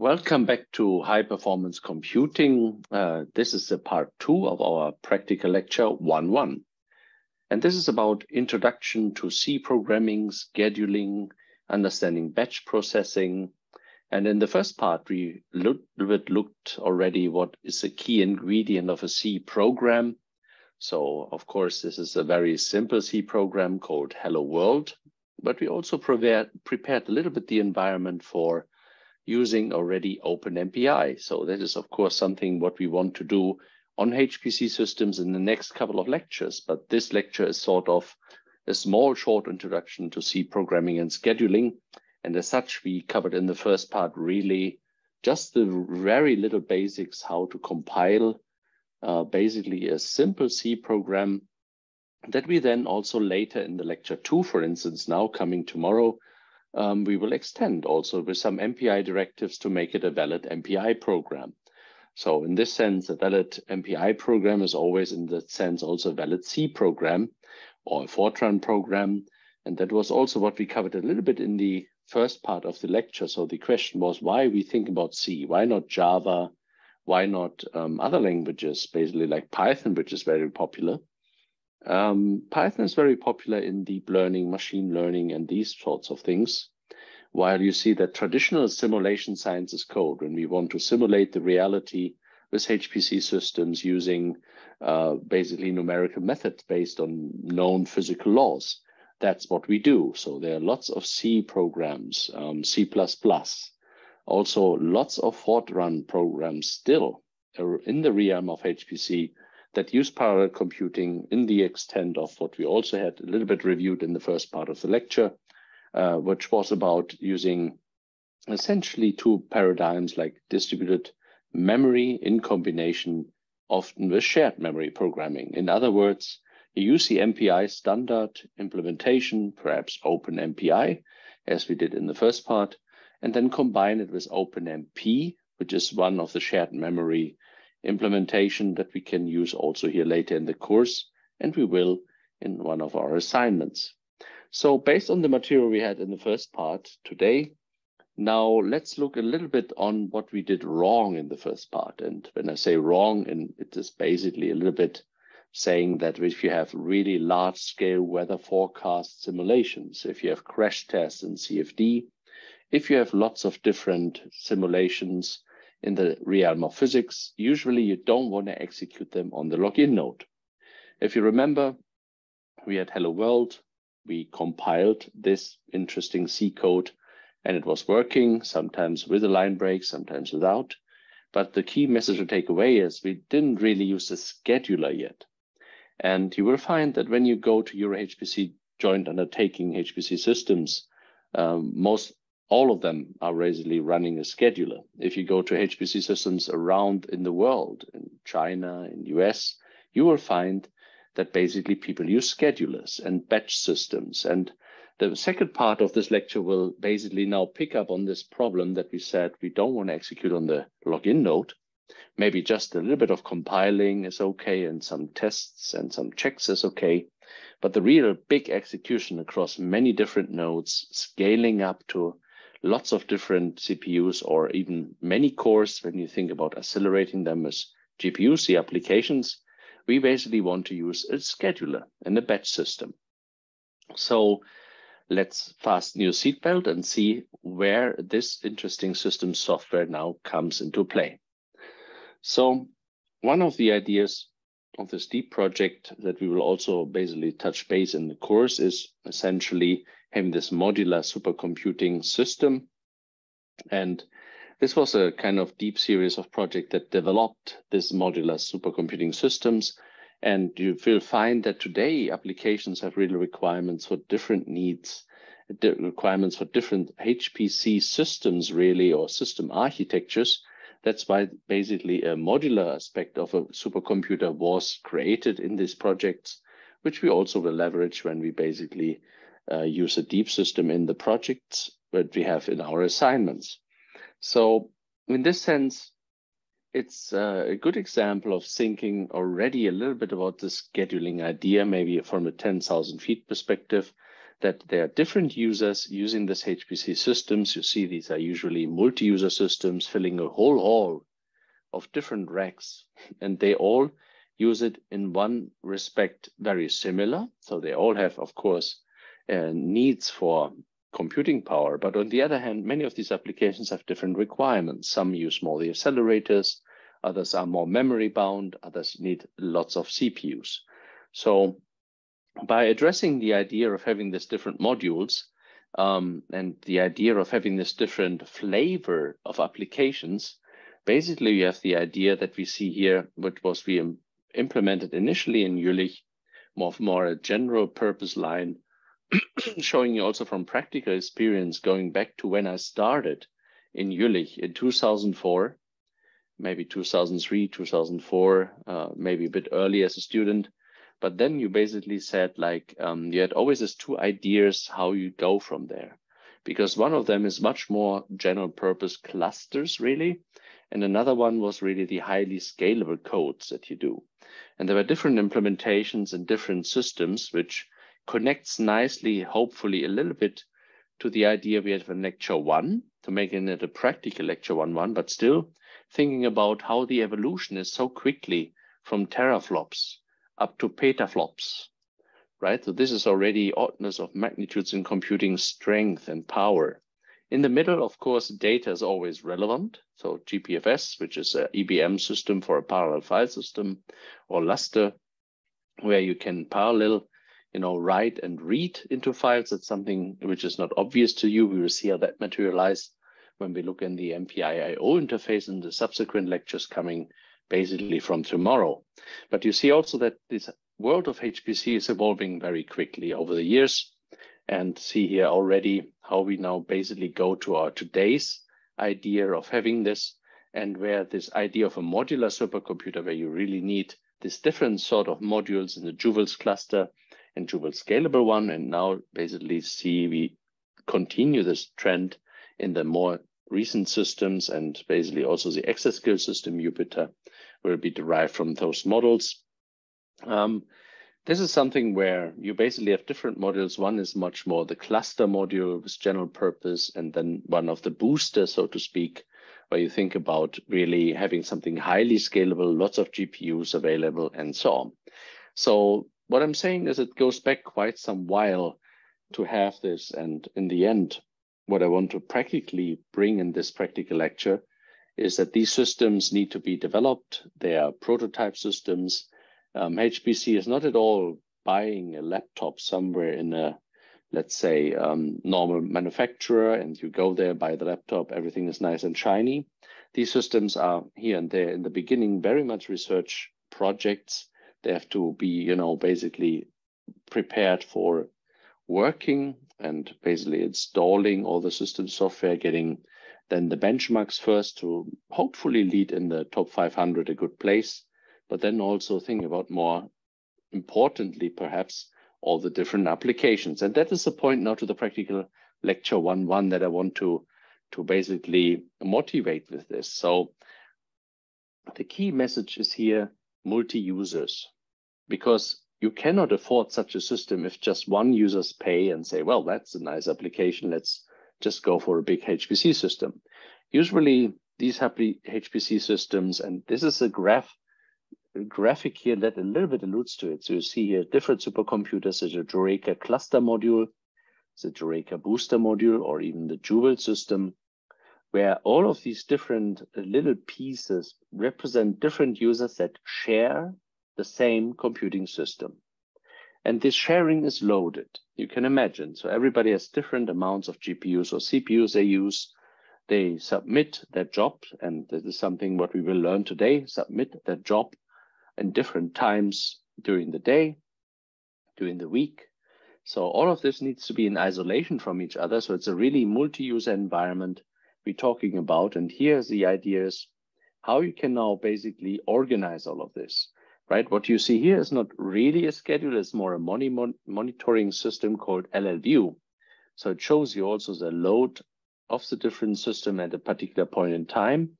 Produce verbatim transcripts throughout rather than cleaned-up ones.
Welcome back to High Performance Computing. Uh, this is the part two of our practical lecture one one. And this is about introduction to C programming, scheduling, understanding batch processing. And in the first part, we looked, looked already what is a key ingredient of a C program. So of course, this is a very simple C program called Hello World, but we also prepared, prepared a little bit the environment for using already OpenMPI. So that is, of course, something what we want to do on H P C systems in the next couple of lectures. But this lecture is sort of a small, short introduction to C programming and scheduling. And as such, we covered in the first part really just the very little basics, how to compile uh, basically a simple C program that we then also later in the lecture two, for instance, now coming tomorrow, Um, we will extend also with some M P I directives to make it a valid M P I program. So in this sense, a valid M P I program is always in that sense also a valid C program or a Fortran program. And that was also what we covered a little bit in the first part of the lecture. So the question was why we think about C, why not Java, why not um, other languages, basically like Python, which is very popular. Um, Python is very popular in deep learning, machine learning, and these sorts of things. While you see that traditional simulation science is code, when we want to simulate the reality with H P C systems using uh, basically numerical methods based on known physical laws, that's what we do. So there are lots of C programs, um, C plus plus, also lots of Fortran programs still in the realm of H P C that use parallel computing in the extent of what we also had a little bit reviewed in the first part of the lecture, uh, which was about using essentially two paradigms like distributed memory in combination often with shared memory programming. In other words, you use the M P I standard implementation, perhaps OpenMPI, as we did in the first part, and then combine it with OpenMP, which is one of the shared memory implementation that we can use also here later in the course, and we will in one of our assignments. So based on the material we had in the first part today, now let's look a little bit on what we did wrong in the first part. And when I say wrong, and it is basically a little bit saying that if you have really large scale weather forecast simulations, if you have crash tests in C F D, if you have lots of different simulations in the realm of physics, usually you don't want to execute them on the login node. If you remember, we had Hello World, we compiled this interesting C code, and it was working, sometimes with a line break, sometimes without. But the key message to take away is we didn't really use the scheduler yet. And you will find that when you go to EuroHPC joint undertaking H P C systems, um, most all of them are basically running a scheduler. If you go to H P C systems around in the world, in China, in U S, you will find that basically people use schedulers and batch systems. And the second part of this lecture will basically now pick up on this problem that we said we don't want to execute on the login node. Maybe just a little bit of compiling is okay, and some tests and some checks is okay. But the real big execution across many different nodes, scaling up to lots of different C P Us or even many cores, when you think about accelerating them as G P Us, the applications, we basically want to use a scheduler and a batch system. So let's fasten your seatbelt and see where this interesting system software now comes into play. So one of the ideas of this DEEP project that we will also basically touch base in the course is essentially having this modular supercomputing system. And this was a kind of deep series of projects that developed this modular supercomputing systems. And you will find that today applications have real requirements for different needs, requirements for different H P C systems really, or system architectures. That's why basically a modular aspect of a supercomputer was created in these projects, which we also will leverage when we basically Uh, use a DEEP system in the projects that we have in our assignments. So in this sense, it's uh, a good example of thinking already a little bit about the scheduling idea, maybe from a ten thousand feet perspective, that there are different users using this H P C systems. You see, these are usually multi-user systems filling a whole hall of different racks, and they all use it in one respect very similar. So they all have, of course, uh, needs for computing power. But on the other hand, many of these applications have different requirements. Some use more the accelerators, others are more memory bound, others need lots of C P Us. So by addressing the idea of having these different modules um, and the idea of having this different flavor of applications, basically you have the idea that we see here, which was we implemented initially in Jülich, more of more a general purpose line, showing you also from practical experience, going back to when I started in Jülich in two thousand four, maybe two thousand three, two thousand four, uh, maybe a bit early as a student. But then you basically said, like, um, you had always these two ideas how you go from there, because one of them is much more general purpose clusters, really. And another one was really the highly scalable codes that you do. And there were different implementations and different systems, which connects nicely, hopefully a little bit to the idea we had in lecture one, to make it a practical lecture one one, but still thinking about how the evolution is so quickly from teraflops up to petaflops, right? So this is already orders of magnitudes in computing strength and power. In the middle, of course, data is always relevant. So G P F S, which is an E B M system for a parallel file system, or Lustre, where you can parallel, you know, write and read into files. That's something which is not obvious to you. We will see how that materialized when we look in the M P I I O interface in the subsequent lectures coming basically from tomorrow. But you see also that this world of H P C is evolving very quickly over the years, and see here already how we now basically go to our today's idea of having this, and where this idea of a modular supercomputer, where you really need this different sort of modules in the JUWELS cluster and JUWELS scalable one. And now basically see we continue this trend in the more recent systems, and basically also the exascale system Jupiter will be derived from those models. Um, This is something where you basically have different modules. One is much more the cluster module with general purpose, and then one of the boosters, so to speak, where you think about really having something highly scalable, lots of G P Us available, and so on. So what I'm saying is it goes back quite some while to have this. And in the end, what I want to practically bring in this practical lecture is that these systems need to be developed. They are prototype systems. Um, H P C is not at all buying a laptop somewhere in a, let's say, um, normal manufacturer, and you go there, buy the laptop, everything is nice and shiny. These systems are here and there in the beginning, very much research projects. They have to be, you know, basically prepared for working and basically installing all the system software, getting then the benchmarks first to hopefully lead in the top five hundred, a good place. But then also think about, more importantly, perhaps, all the different applications. And that is the point now to the practical lecture one one that I want to, to basically motivate with this. So the key message is here, multi-users, because you cannot afford such a system if just one users pay and say, well, that's a nice application, let's just go for a big H P C system. Usually these H P C systems, and this is a graph graphic here that a little bit alludes to it. So you see here different supercomputers, such as the Jureca cluster module, the Jureca booster module, or even the JUWELS system, where all of these different little pieces represent different users that share the same computing system. And this sharing is loaded, you can imagine. So everybody has different amounts of G P Us or C P Us they use. They submit their job, and this is something what we will learn today, submit their job in different times during the day, during the week. So all of this needs to be in isolation from each other. So it's a really multi-user environment we're talking about. And here's the ideas how you can now basically organize all of this, right? What you see here is not really a schedule, it's more a mon monitoring system called L L View. So it shows you also the load of the different system at a particular point in time.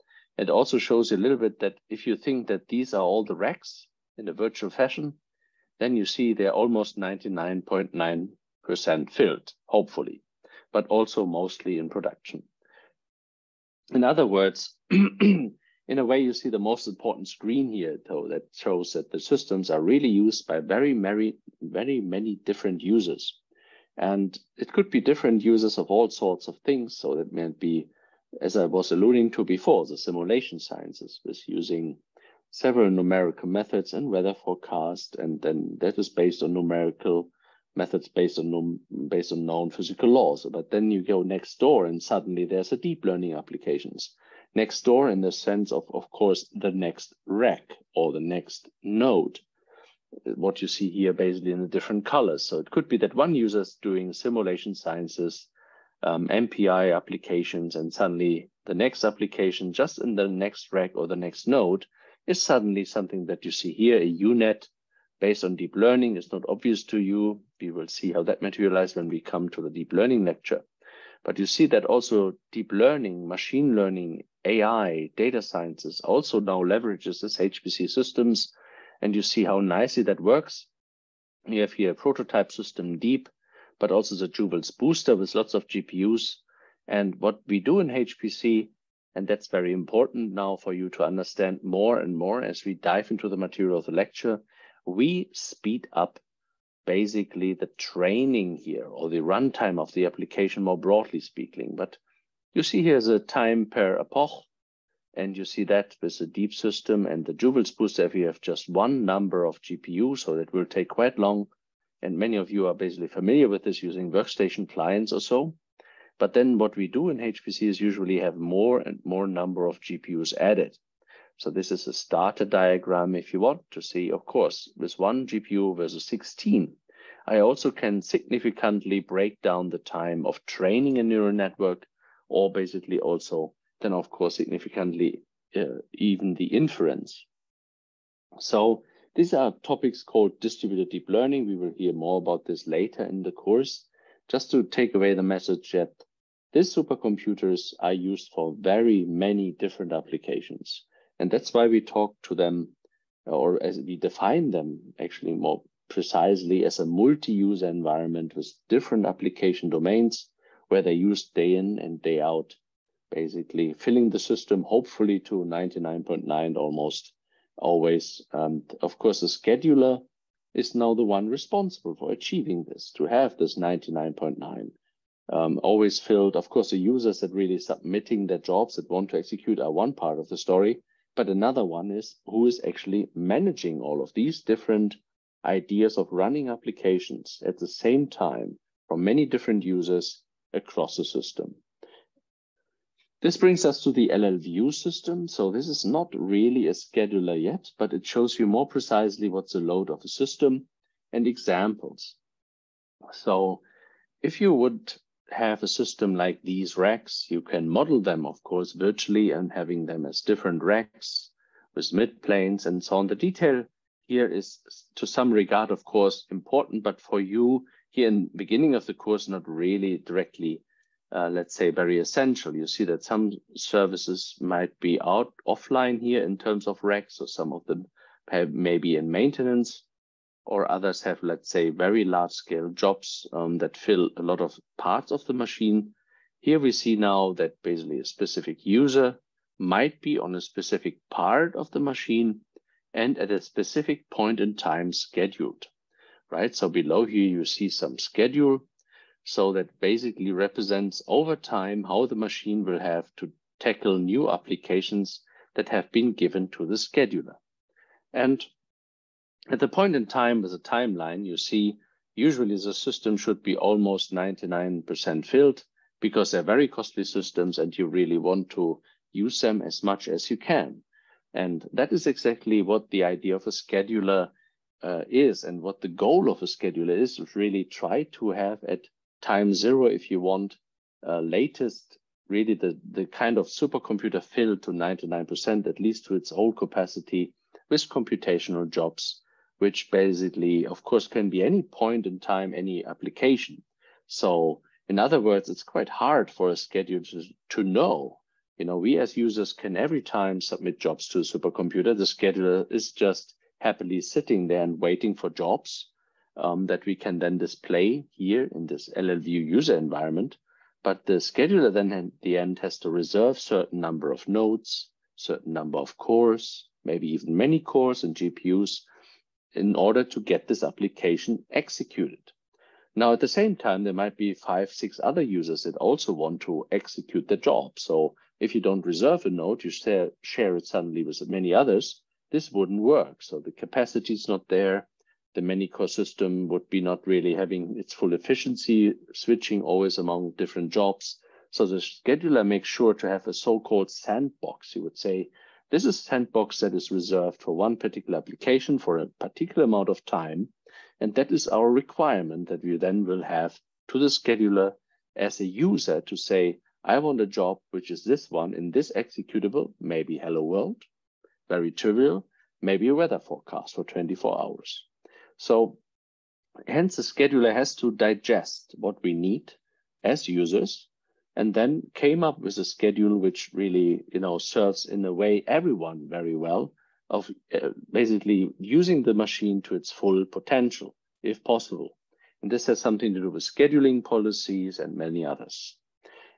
It also shows you a little bit that if you think that these are all the racks in a virtual fashion, then you see they're almost ninety-nine point nine percent filled, hopefully, but also mostly in production. In other words, in a way, you see the most important screen here, though, that shows that the systems are really used by very, very, very many different users. And it could be different users of all sorts of things. So that might be, as I was alluding to before, the simulation sciences was using several numerical methods and weather forecast, and then that was based on numerical methods based on num based on known physical laws. But then you go next door and suddenly there's a deep learning applications. Next door in the sense of, of course, the next rack or the next node. What you see here basically in the different colors. So it could be that one user is doing simulation sciences, um, M P I applications, and suddenly the next application just in the next rack or the next node is suddenly something that you see here, a U net based on deep learning. It's not obvious to you. We will see how that materializes when we come to the deep learning lecture. But you see that also deep learning, machine learning, A I, data sciences also now leverages this H P C systems. And you see how nicely that works. You have here a prototype system, DEEP, but also the JUWELS booster with lots of G P Us. And what we do in H P C, and that's very important now for you to understand more and more as we dive into the material of the lecture, we speed up basically the training here or the runtime of the application more broadly speaking. But you see here's a time per epoch. And you see that with the DEEP system and the JUWELS booster, if you have just one number of G P Us, so that will take quite long. And many of you are basically familiar with this using workstation clients or so. But then what we do in H P C is usually have more and more number of G P Us added. So this is a starter diagram if you want to see, of course, with one G P U versus sixteen. I also can significantly break down the time of training a neural network, or basically also then, of course, significantly uh, even the inference. So these are topics called distributed deep learning. We will hear more about this later in the course. Just to take away the message that these supercomputers are used for very many different applications. And that's why we talk to them, or as we define them actually more precisely, as a multi-user environment with different application domains where they're used day in and day out, basically filling the system, hopefully to ninety-nine point nine almost always. And of course, the scheduler is now the one responsible for achieving this, to have this ninety-nine point nine um, always filled. Of course, the users that really submitting their jobs that want to execute are one part of the story, but another one is who is actually managing all of these different ideas of running applications at the same time from many different users across the system. This brings us to the L L View system. So this is not really a scheduler yet, but it shows you more precisely what's the load of a system and examples. So if you would have a system like these racks, you can model them, of course, virtually and having them as different racks with midplanes and so on. The detail here is to some regard, of course, important, but for you here in the beginning of the course, not really directly Uh, let's say, very essential. You see that some services might be out offline here in terms of racks, or some of them have maybe in maintenance, or others have, let's say, very large scale jobs um, that fill a lot of parts of the machine. Here we see now that basically a specific user might be on a specific part of the machine and at a specific point in time scheduled, right? So below here, you see some schedule. So that basically represents over time how the machine will have to tackle new applications that have been given to the scheduler. And at the point in time with a timeline, you see usually the system should be almost ninety-nine percent filled because they're very costly systems and you really want to use them as much as you can. And that is exactly what the idea of a scheduler uh, is, and what the goal of a scheduler is, is really try to have at time zero, if you want, uh, latest, really the, the kind of supercomputer filled to ninety-nine percent, at least to its old capacity, with computational jobs, which basically, of course, can be any point in time, any application. So in other words, it's quite hard for a scheduler to, to know. You know, we as users can every time submit jobs to a supercomputer. The scheduler is just happily sitting there and waiting for jobs. um, that we can then display here in this L L View user environment. But the scheduler then at the end has to reserve certain number of nodes, certain number of cores, maybe even many cores and G P Us in order to get this application executed. Now, at the same time, there might be five, six other users that also want to execute the job. So if you don't reserve a node, you share, share it suddenly with many others, this wouldn't work. So the capacity is not there. The many-core system would be not really having its full efficiency, switching always among different jobs. So the scheduler makes sure to have a so-called sandbox. You would say, this is a sandbox that is reserved for one particular application for a particular amount of time. And that is our requirement that we then will have to the scheduler as a user to say, I want a job, which is this one in this executable, maybe hello world, very trivial, maybe a weather forecast for twenty-four hours. So hence the scheduler has to digest what we need as users and then came up with a schedule which really, you know, serves in a way everyone very well, of uh, basically using the machine to its full potential, if possible. And this has something to do with scheduling policies and many others.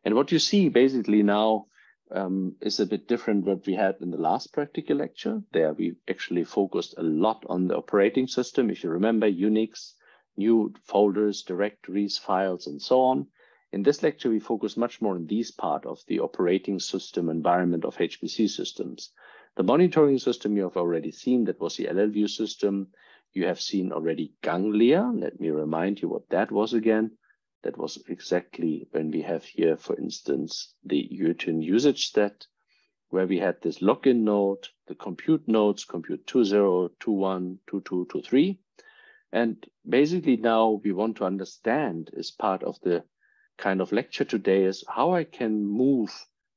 And what you see basically now um, is a bit different what we had in the last practical lecture. There we actually focused a lot on the operating system. If you remember, Unix, new folders, directories, files, and so on. In this lecture, we focus much more on these part of the operating system environment of H P C systems. The monitoring system you have already seen, that was the L L View system. You have seen already Ganglia. Let me remind you what that was again. That was exactly when we have here, for instance, the U T U usage stat, where we had this login node, the compute nodes, compute two zero, two one, two two, two three. And basically now we want to understand as part of the kind of lecture today is how I can move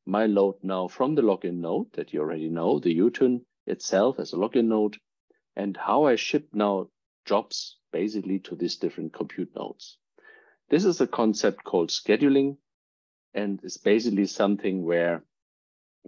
my load now from the login node that you already know, the U T U itself as a login node, and how I ship now jobs basically to these different compute nodes. This is a concept called scheduling, and it's basically something where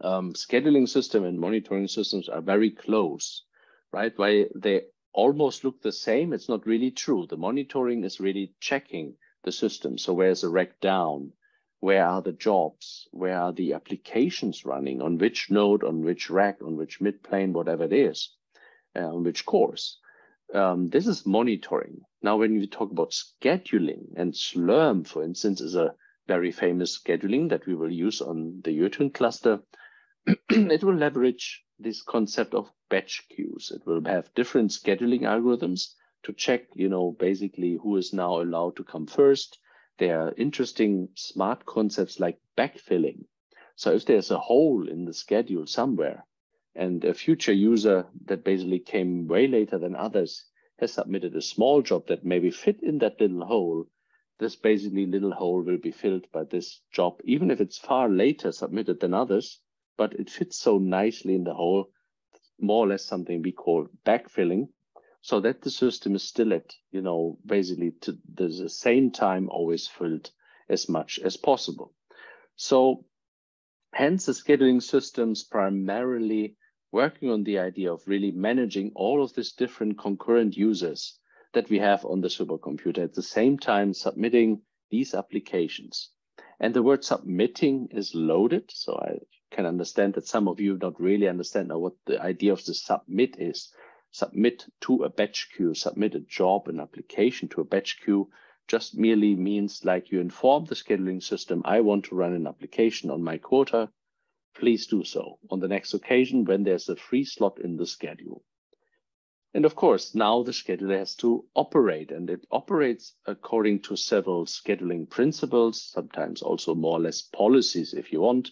um, scheduling system and monitoring systems are very close, right? While they almost look the same, it's not really true. The monitoring is really checking the system. So where's the rack down? Where are the jobs? Where are the applications running? On which node, on which rack, on which midplane, whatever it is, uh, on which cores? Um, this is monitoring. Now, when we talk about scheduling, and Slurm, for instance, is a very famous scheduling that we will use on the U T U cluster, it will leverage this concept of batch queues. It will have different scheduling algorithms to check, you know, basically who is now allowed to come first. There are interesting smart concepts like backfilling. So if there's a hole in the schedule somewhere and a future user that basically came way later than others has submitted a small job that maybe fit in that little hole, this basically little hole will be filled by this job, even if it's far later submitted than others, but it fits so nicely in the hole, more or less something we call backfilling. So that the system is still at, you know, basically to the, the same time always filled as much as possible. So hence the scheduling systems primarily working on the idea of really managing all of these different concurrent users that we have on the supercomputer at the same time submitting these applications. And the word submitting is loaded. So I can understand that some of you don't really understand now what the idea of the submit is. Submit to a batch queue, submit a job, an application to a batch queue, just merely means like you inform the scheduling system, I want to run an application on my quota, please do so on the next occasion when there's a free slot in the schedule. And of course, now the scheduler has to operate, and it operates according to several scheduling principles, sometimes also more or less policies if you want,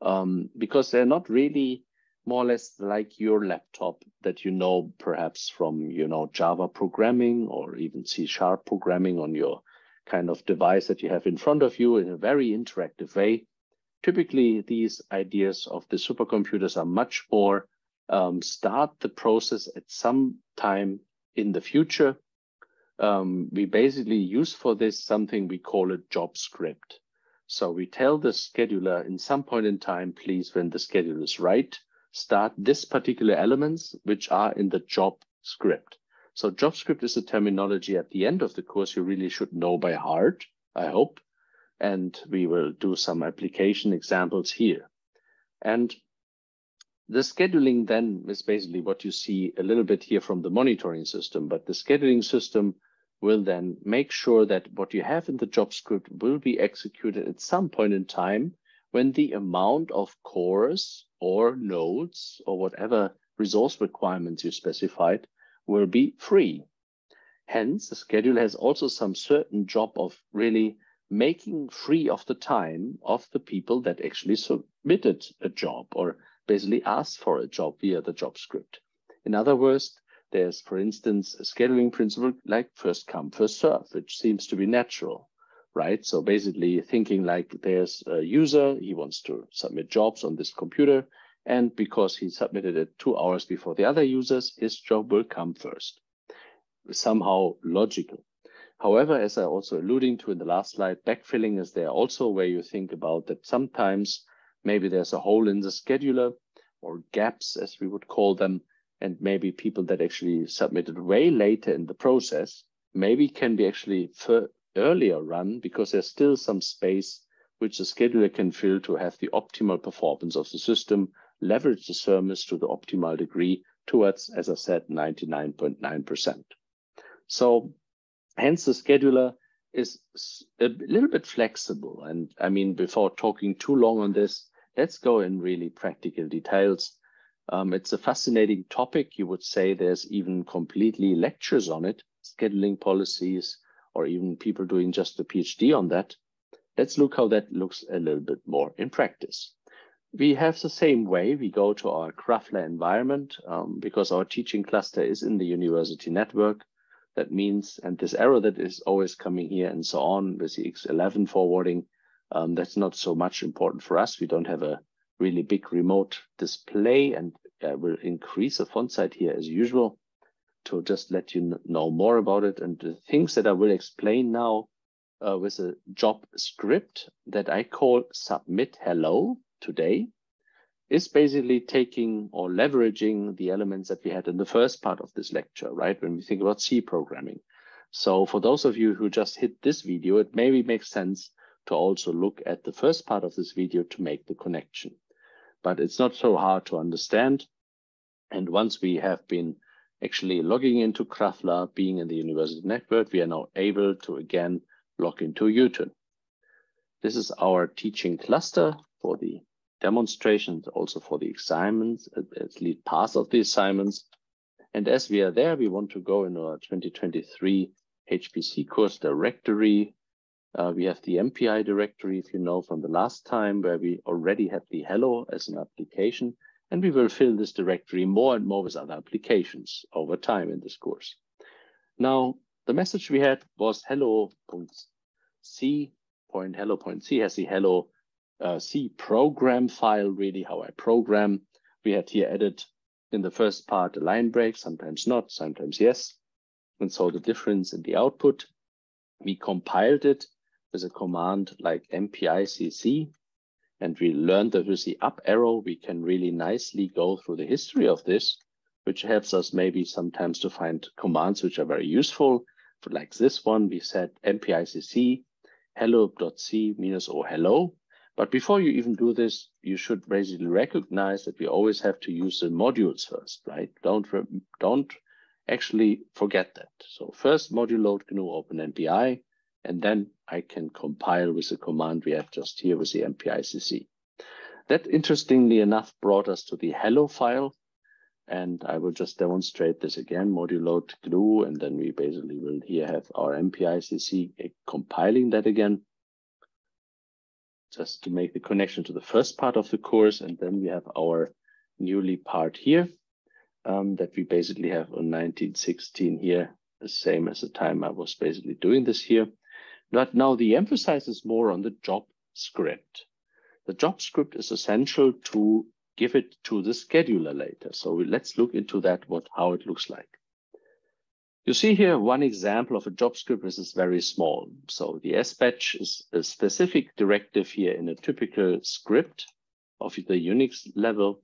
um, because they're not really more or less like your laptop that you know perhaps from, you know, Java programming or even C sharp programming on your kind of device that you have in front of you in a very interactive way. Typically, these ideas of the supercomputers are much more um, start the process at some time in the future. Um, we basically use for this something we call a job script. So we tell the scheduler in some point in time, please, when the schedule is right, start this particular elements, which are in the job script. So JobScript is the terminology at the end of the course you really should know by heart, I hope. And we will do some application examples here. And the scheduling then is basically what you see a little bit here from the monitoring system, but the scheduling system will then make sure that what you have in the job script will be executed at some point in time when the amount of cores or nodes or whatever resource requirements you specified will be free. Hence, the schedule has also some certain job of really making free of the time of the people that actually submitted a job or basically asked for a job via the job script. In other words, there's, for instance, a scheduling principle like first come, first serve, which seems to be natural, right? So basically thinking like there's a user, he wants to submit jobs on this computer, and because he submitted it two hours before the other users, his job will come first. Somehow logical. However, as I also alluding to in the last slide, backfilling is there also, where you think about that sometimes maybe there's a hole in the scheduler or gaps, as we would call them, and maybe people that actually submitted way later in the process maybe can be actually earlier run because there's still some space which the scheduler can fill to have the optimal performance of the system, leverage the service to the optimal degree towards, as I said, ninety-nine point nine percent. So hence the scheduler is a little bit flexible. And I mean, before talking too long on this, let's go in really practical details. Um, it's a fascinating topic. You would say there's even completely lectures on it, scheduling policies, or even people doing just a PhD on that. Let's look how that looks a little bit more in practice. We have the same way. We go to our Krafler environment um, because our teaching cluster is in the university network. That means, and this error that is always coming here and so on with the X eleven forwarding, um, that's not so much important for us. We don't have a really big remote display, and I will increase the font size here as usual to just let you know more about it. And the things that I will explain now uh, with a job script that I call submit hello today is basically taking or leveraging the elements that we had in the first part of this lecture, right? When we think about C programming. So for those of you who just hit this video, it maybe makes sense to also look at the first part of this video to make the connection. But it's not so hard to understand. And once we have been actually logging into Krafler, being in the university network, we are now able to again log into U T U. This is our teaching cluster for the demonstrations, also for the assignments, at least parts of the assignments. And as we are there, we want to go in our twenty twenty-three H P C course directory. Uh, we have the M P I directory, if you know from the last time, where we already had the hello as an application, and we will fill this directory more and more with other applications over time in this course. Now, the message we had was hello.c. hello.c has the hello uh, C program file, really how I program. We had here added in the first part a line break, sometimes not, sometimes yes, and so the difference in the output. We compiled it with a command like M P I C C, and we learned that with the up arrow, we can really nicely go through the history of this, which helps us maybe sometimes to find commands which are very useful. But like this one, we said M P I C C hello.c minus or hello. But before you even do this, you should basically recognize that we always have to use the modules first, right? Don't, don't actually forget that. So first module load G N U OpenMPI, and then I can compile with the command we have just here with the M P I C C. That, interestingly enough, brought us to the hello file. And I will just demonstrate this again, module load G N U, and then we basically will here have our M P I C C compiling that again, just to make the connection to the first part of the course. And then we have our newly part here um, that we basically have on nineteen sixteen here, the same as the time I was basically doing this here. But now the emphasis is more on the job script. The job script is essential to give it to the scheduler later. So let's look into that, what how it looks like. You see here one example of a job script which is very small. So the S batch is a specific directive here in a typical script of the Unix level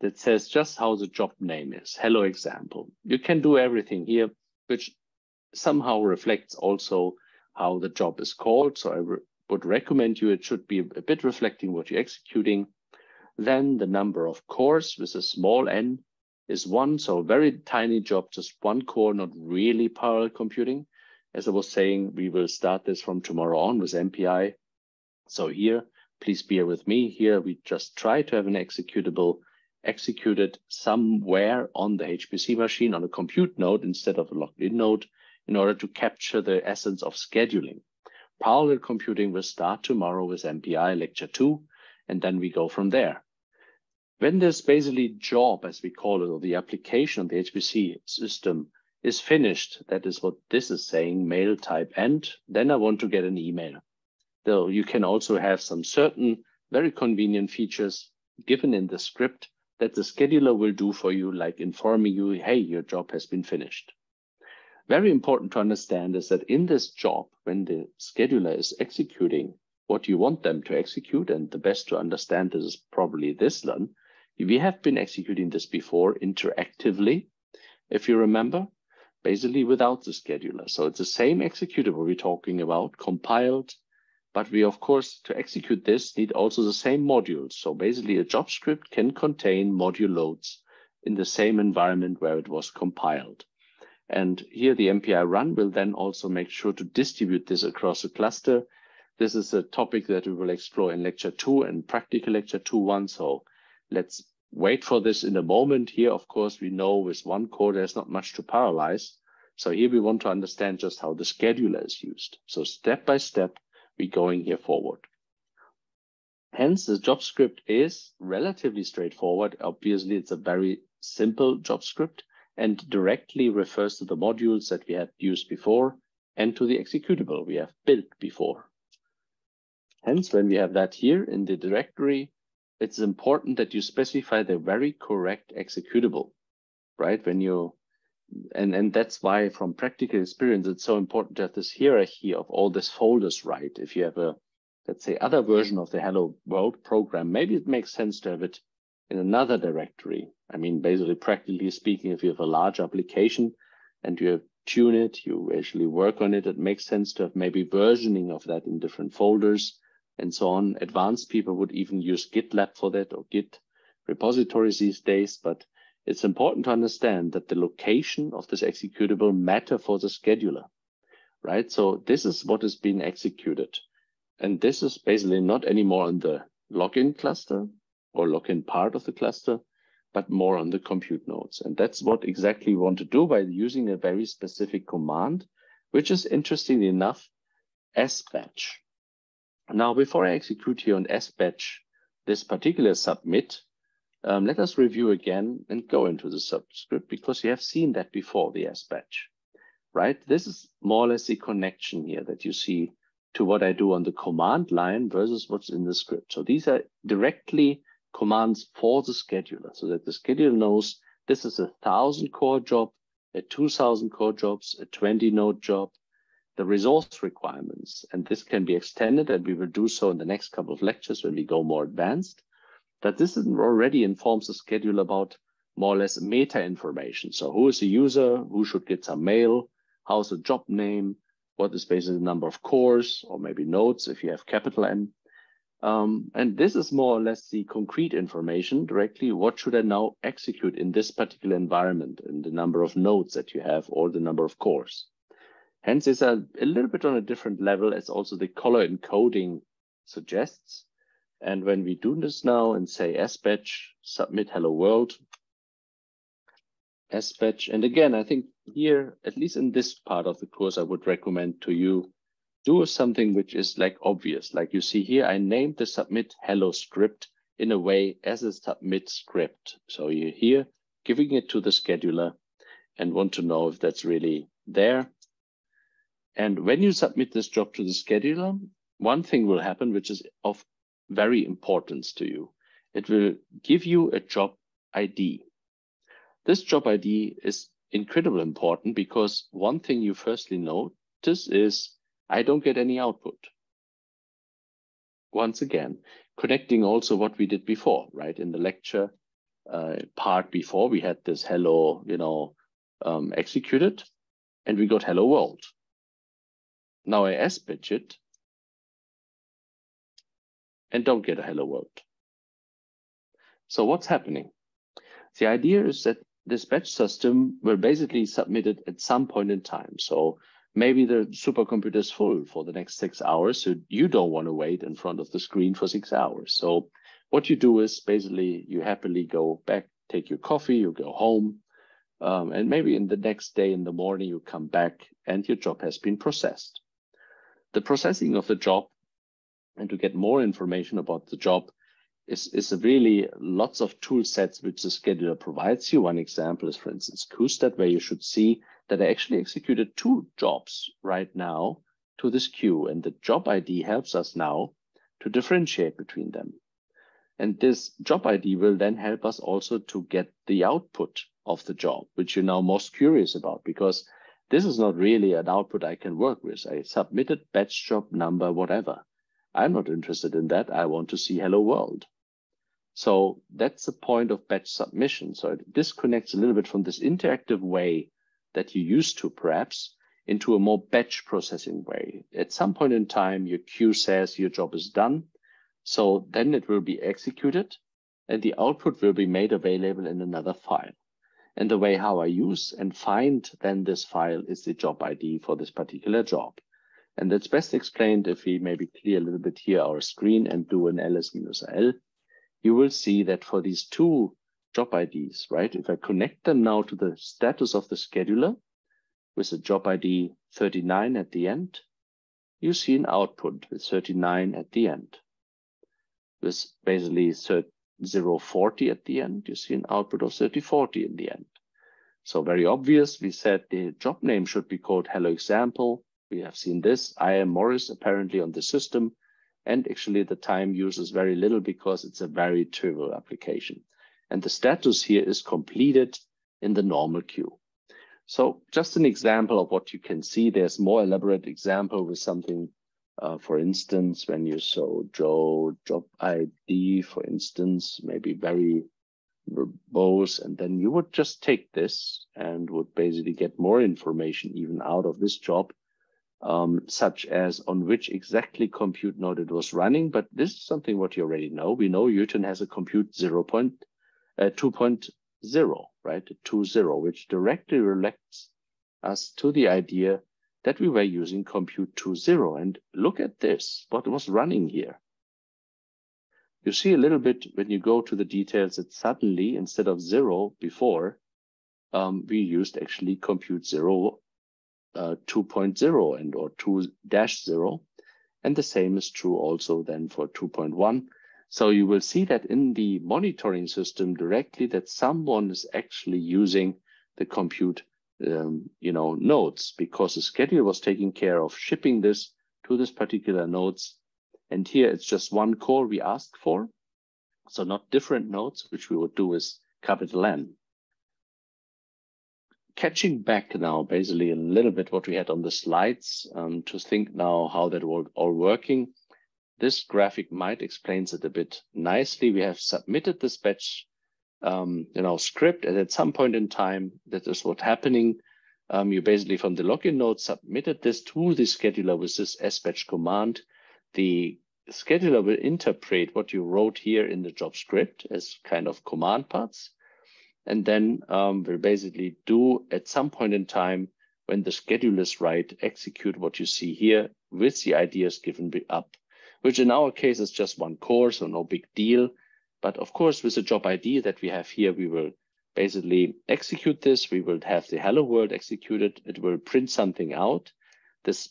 that says just how the job name is, hello example. You can do everything here. which somehow reflects also how the job is called. So I re would recommend you, it should be a bit reflecting what you're executing. Then the number of cores with a small n is one. So a very tiny job, just one core, not really parallel computing. As I was saying, we will start this from tomorrow on with M P I. So here, please bear with me. Here, we just try to have an executable executed somewhere on the H P C machine on a compute node instead of a locked-in node in order to capture the essence of scheduling. Parallel computing will start tomorrow with M P I lecture two, and then we go from there. When this basically job, as we call it, or the application of the H P C system is finished, that is what this is saying, mail type end, then I want to get an email. Though you can also have some certain very convenient features given in the script that the scheduler will do for you, like informing you, hey, your job has been finished. Very important to understand is that in this job, when the scheduler is executing what you want them to execute, and the best to understand this is probably this one, we have been executing this before interactively, if you remember, basically without the scheduler. So it's the same executable we're talking about, compiled, but we, of course, to execute this, need also the same modules. So basically, a job script can contain module loads in the same environment where it was compiled. And here, the M P I run will then also make sure to distribute this across a cluster. This is a topic that we will explore in lecture two and practical lecture two one. So let's wait for this in a moment. Here, of course, we know with one core, there's not much to parallelize. So here we want to understand just how the scheduler is used. So step by step, we're going here forward. Hence, the job script is relatively straightforward. Obviously, it's a very simple job script and directly refers to the modules that we had used before and to the executable we have built before. Hence, when we have that here in the directory, it's important that you specify the very correct executable, right? When you, and, and that's why from practical experience, it's so important to have this hierarchy of all these folders, right? If you have a, let's say, other version of the Hello World program, maybe it makes sense to have it in another directory. I mean, basically, practically speaking, if you have a large application and you have tune it, you actually work on it, it makes sense to have maybe versioning of that in different folders and so on. Advanced people would even use GitLab for that or Git repositories these days, but it's important to understand that the location of this executable matter for the scheduler, right? So this is what is being executed. And this is basically not anymore on the login cluster or login part of the cluster, but more on the compute nodes. And that's what exactly we want to do by using a very specific command, which is interestingly enough, sbatch. Now, before I execute here on sbatch this particular submit, um, let us review again and go into the subscript because you have seen that before, the sbatch, right? This is more or less the connection here that you see to what I do on the command line versus what's in the script. So these are directly commands for the scheduler so that the scheduler knows this is a thousand core job, a two thousand core jobs, a twenty node job, the resource requirements. And this can be extended and we will do so in the next couple of lectures when we go more advanced, that this already informs the scheduler about more or less meta information. So who is the user, who should get some mail, how's the job name, what is basically the number of cores or maybe nodes if you have capital M. Um, and this is more or less the concrete information directly. What should I now execute in this particular environment and the number of nodes that you have or the number of cores? Hence, it's a, a little bit on a different level as also the color encoding suggests. And when we do this now and say sbatch, submit hello world, sbatch. And again, I think here, at least in this part of the course, I would recommend to you do something which is like obvious. Like you see here, I named the submit hello script in a way as a submit script. So you're here giving it to the scheduler and want to know if that's really there. And when you submit this job to the scheduler, one thing will happen, which is of very importance to you. It will give you a job I D. This job I D is incredibly important because one thing you firstly notice is I don't get any output. Once again, connecting also what we did before, right? In the lecture uh, part before, we had this hello, you know, um, executed. and we got hello world. Now I S-pitch it and don't get a hello world. So what's happening? The idea is that this batch system were basically submitted at some point in time. So maybe the supercomputer is full for the next six hours, so you don't want to wait in front of the screen for six hours. So what you do is basically you happily go back, take your coffee, you go home, um, and maybe in the next day in the morning you come back and your job has been processed. The processing of the job, and to get more information about the job, Is, is really lots of tool sets which the scheduler provides you. One example is, for instance, QStat, where you should see that I actually executed two jobs right now to this queue, and the job I D helps us now to differentiate between them. And this job I D will then help us also to get the output of the job, which you're now most curious about, because this is not really an output I can work with. I submitted batch job number whatever. I'm not interested in that. I want to see hello world. So that's the point of batch submission. So it disconnects a little bit from this interactive way that you used to perhaps into a more batch processing way. At some point in time, your queue says your job is done. So then it will be executed and the output will be made available in another file. And the way how I use and find then this file is the job I D for this particular job. And that's best explained if we maybe clear a little bit here our screen and do an L S L. You will see that for these two job I Ds, right? If I connect them now to the status of the scheduler with the job I D thirty-nine at the end, you see an output with thirty-nine at the end. With basically zero forty at the end, you see an output of thirty forty in the end. So very obvious, we said the job name should be called hello example. We have seen this, I am Morris apparently on the system. And actually the time uses very little because it's a very trivial application. And the status here is completed in the normal queue. So just an example of what you can see. There's more elaborate example with something, uh, for instance, when you saw Joe job I D, for instance, maybe very verbose, and then you would just take this and would basically get more information even out of this job. Um, such as on which exactly compute node it was running, but this is something what you already know. We know Uton has a compute zero point two zero, right? two zero, which directly relates us to the idea that we were using compute two zero. And look at this, what was running here. You see a little bit when you go to the details that suddenly, instead of zero before, um, we used actually compute zero. Uh, two point zero and or two dash zero, and the same is true also then for two point one. So you will see that in the monitoring system directly that someone is actually using the compute um, you know nodes, because the scheduler was taking care of shipping this to this particular nodes, and here it's just one core we asked for, so not different nodes, which we would do with capital N. Catching back now, basically a little bit what we had on the slides um, to think now how that all, all working. This graphic might explains it a bit nicely. We have submitted this batch, um, you know, script, and at some point in time, that is what's happening. Um, you basically from the login node submitted this to the scheduler with this sbatch command. The scheduler will interpret what you wrote here in the job script as kind of command parts. And then um, we'll basically do at some point in time when the schedule is right, execute what you see here with the ideas given up, which in our case is just one core, so no big deal. But of course, with the job I D that we have here, we will basically execute this. We will have the hello world executed. It will print something out. This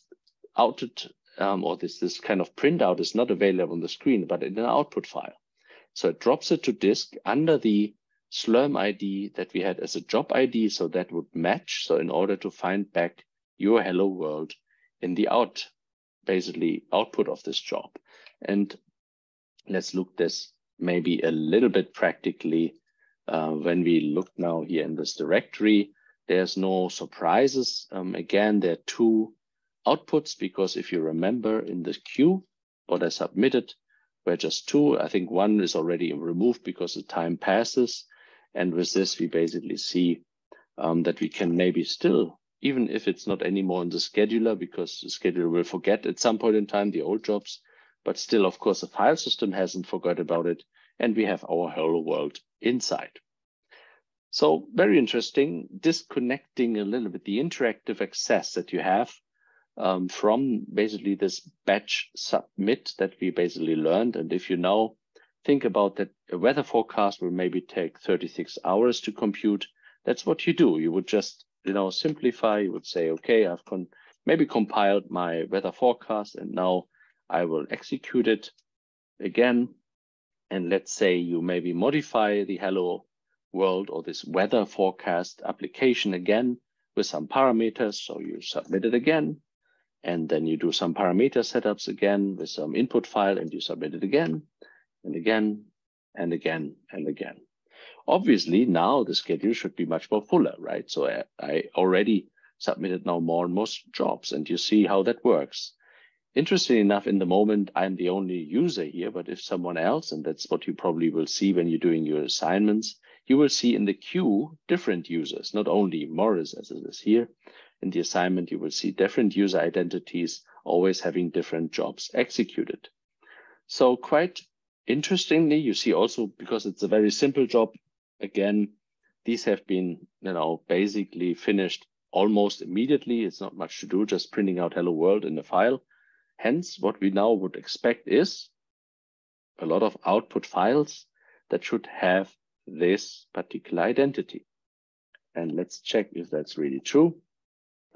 outed um, or this, this kind of printout is not available on the screen, but in an output file. So it drops it to disk under the Slurm I D that we had as a job I D, so that would match. So in order to find back your hello world in the out, basically output of this job. And let's look this maybe a little bit practically. Uh, when we look now here in this directory, there's no surprises. Um, again, there are two outputs, because if you remember in the queue, what I submitted were just two. I think one is already removed because the time passes. And with this, we basically see um, that we can maybe still even if it's not anymore in the scheduler, because the scheduler will forget at some point in time the old jobs. But still, of course, the file system hasn't forgot about it, and we have our hello world inside. So very interesting, disconnecting a little bit the interactive access that you have um, from basically this batch submit that we basically learned. And if you now think about that, a weather forecast will maybe take thirty-six hours to compute. That's what you do. You would just, you know, simplify. You would say, okay, I've con maybe compiled my weather forecast, and now I will execute it again. And let's say you maybe modify the hello world or this weather forecast application again with some parameters. So you submit it again, and then you do some parameter setups again with some input file, and you submit it again and again and again and again. Obviously, now the schedule should be much more fuller, right? So I, I already submitted now more and more jobs, and you see how that works. Interestingly enough, in the moment, I'm the only user here, but if someone else, and that's what you probably will see when you're doing your assignments, you will see in the queue different users, not only Morris as it is here. In the assignment, you will see different user identities, always having different jobs executed. So quite interestingly, you see also, because it's a very simple job, again, these have been, you know, basically finished almost immediately. It's not much to do, just printing out hello world in the file. Hence, what we now would expect is a lot of output files that should have this particular identity. And let's check if that's really true.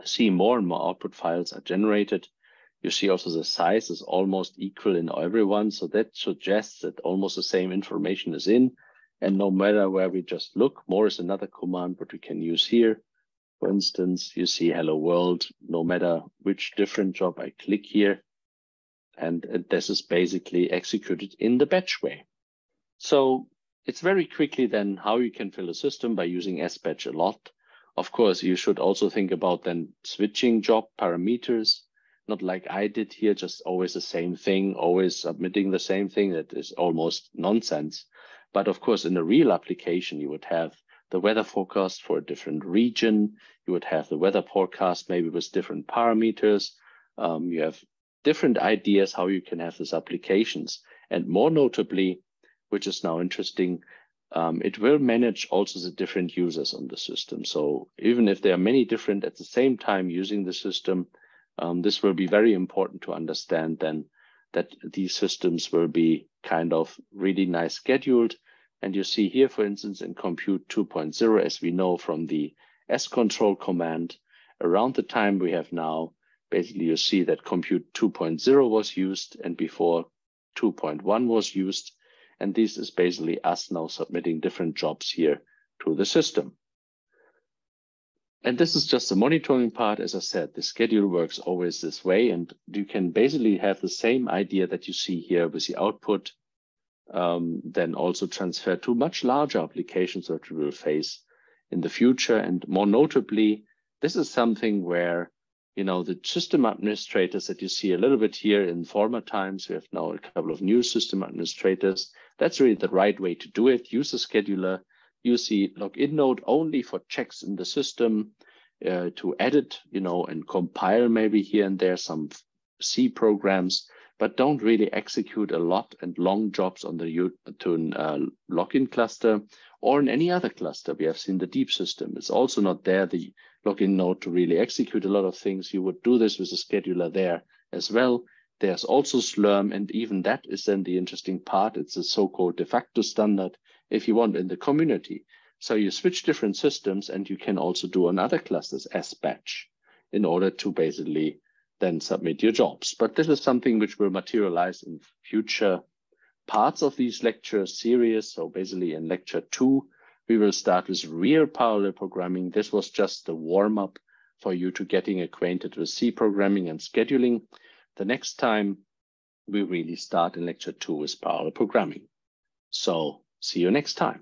See, more and more output files are generated. You see also the size is almost equal in everyone. So that suggests that almost the same information is in. And no matter where we just look, more is another command that we can use here. For instance, you see hello world, no matter which different job I click here. And this is basically executed in the batch way. So it's very quickly then how you can fill a system by using S batch a lot. Of course, you should also think about then switching job parameters, not like I did here, just always the same thing, always submitting the same thing. That is almost nonsense. But of course, in a real application, you would have the weather forecast for a different region. You would have the weather forecast maybe with different parameters. Um, you have different ideas how you can have these applications. And more notably, which is now interesting, um, it will manage also the different users on the system. So even if there are many different at the same time using the system, um, this will be very important to understand then that these systems will be kind of really nice scheduled. And you see here, for instance, in compute two point oh, as we know from the S control command, around the time we have now, basically you see that compute two point oh was used and before two point one was used. And this is basically us now submitting different jobs here to the system. And this is just the monitoring part. As I said, the schedule works always this way. And you can basically have the same idea that you see here with the output, um, then also transfer to much larger applications that we will face in the future. And more notably, this is something where, you know, the system administrators that you see a little bit here in former times, we have now a couple of new system administrators. That's really the right way to do it. Use the scheduler. Use the login node only for checks in the system uh, to edit, you know, and compile maybe here and there some C programs, but don't really execute a lot and long jobs on the U T U uh, login cluster or in any other cluster. We have seen the DEEP system. It's also not there, the login node, to really execute a lot of things. You would do this with a scheduler there as well. There's also Slurm, and even that is then the interesting part. It's a so-called de facto standard, if you want, in the community. So you switch different systems, and you can also do on other clusters as batch in order to basically then submit your jobs. But this is something which will materialize in future parts of these lecture series. So basically in lecture two, we will start with real parallel programming. This was just the warm-up for you to getting acquainted with C programming and scheduling. The next time, we really start in lecture two with parallel programming. So see you next time.